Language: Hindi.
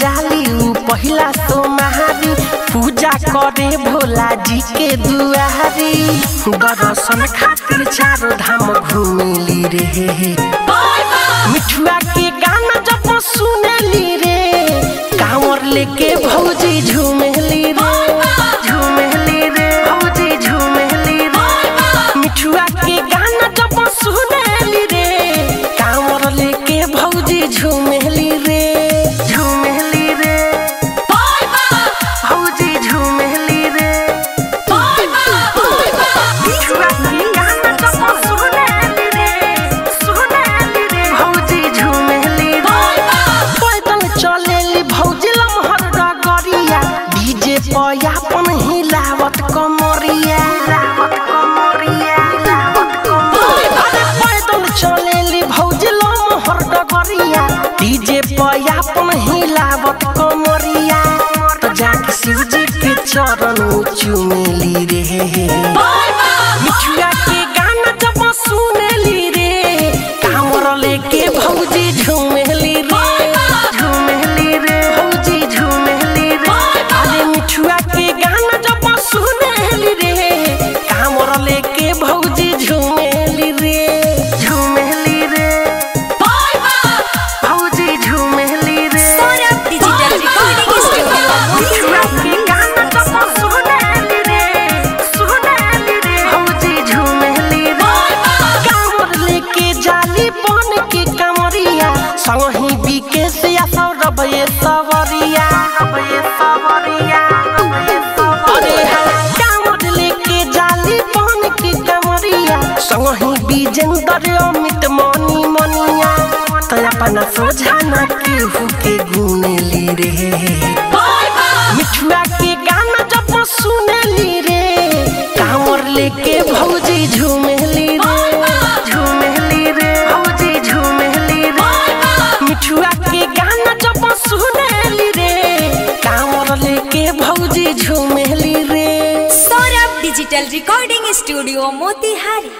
जाली पहिला सोमहारी पूजा करे भोला जी के दुआरी। दर्शन खातिर चारों धाम घूमेली रे, मिठुआ के गाना जब सुनेली रे, कांवर लेके भौजी झूमेली रे, झूमेली रे भौजी झूमेली रे। मिठुआ के गाना जब सुनेली रे, कांवर लेके भौजी झूमेली रे, झूमेली रे भौजी झूमेली रे। मिठुआ के गाना जब सुनेली रे, सुनेली रे भौजी झूमेली रे। पैदल चलेली भौजी डीजे पया अपन ही लावत कमरिया, लावत कमरिया, लावत कमरिया। अरे पैदल चलेली भौजी लमहर डगरिया डीजे पया अपन ही लावत कमरिया। तो जाके शिव जी के चरण चूमेली रे, मिठुआ के गाना जब सुनेली रे, कांवर लेके भौजी झूमेली रे, अमित मनी मनिया। तो अपना सोझाना केहू के गुनेली रे, मिठुआ के गाना जब सुनेली रे, कांवर लेके भौजी झूमेली रे, झूमेली रे भौजी झूमेली रे। मिठुआ के गाना जब सुनेली रे, कांवर लेके भौजी झूमेली रे। Saurabh digital recording studio Motihari.